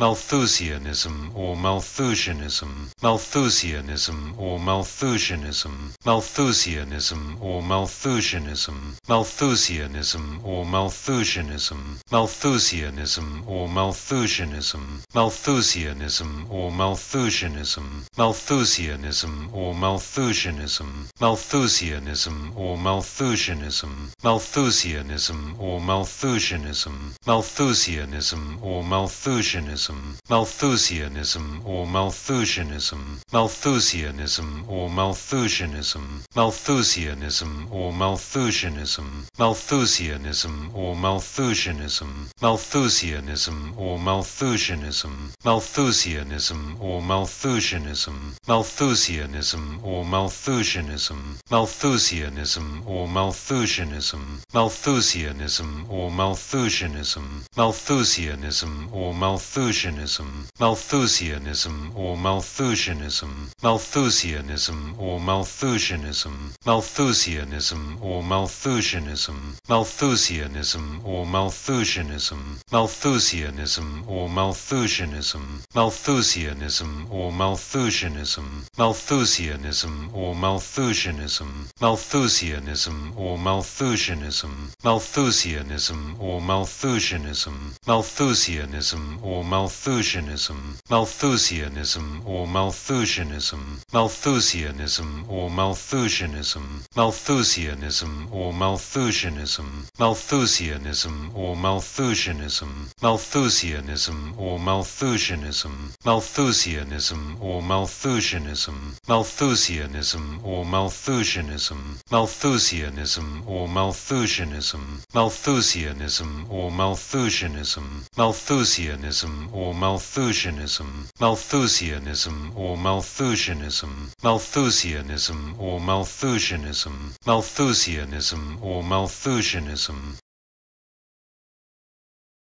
Malthusianism or Malthusianism, Malthusianism or Malthusianism, Malthusianism or Malthusianism, Malthusianism or Malthusianism, Malthusianism or Malthusianism, Malthusianism or Malthusianism, Malthusianism or Malthusianism, Malthusianism or Malthusianism, Malthusianism or Malthusianism, Malthusianism or Malthusianism, Malthusianism or Malthusianism, Malthusianism or Malthusianism, Malthusianism or Malthusianism, Malthusianism or Malthusianism, Malthusianism or Malthusianism, Malthusianism or Malthusianism, Malthusianism or Malthusianism, Malthusianism or Malthusianism, Malthusianism or Malthusianism, Malthusianism or Malthusianism, Malthusianism or Malthusianism, Malthusianism or Malthusianism, Malthusianism or Malthusianism, Malthusianism or Malthusianism, Malthusianism or Malthusianism, Malthusianism or Malthusianism, Malthusianism or Malthusianism, Malthusianism or Malthusianism, Malthusianism or Malthusianism, Malthusianism or Malthusianism, Malthusianism or Malthusianism, Malthusianism or Malthusianism, Malthusianism or Malthusianism, Malthusianism or Malthusianism, Malthusianism or Malthusianism, Malthusianism or Malthusianism, Malthusianism or Malthusianism, Malthusianism or Malthusianism, Malthusianism or Malthusianism, Malthusianism or Malthusianism, Malthusianism or Malthusianism, Malthusianism or Malthusianism, Malthusianism or Malthusianism,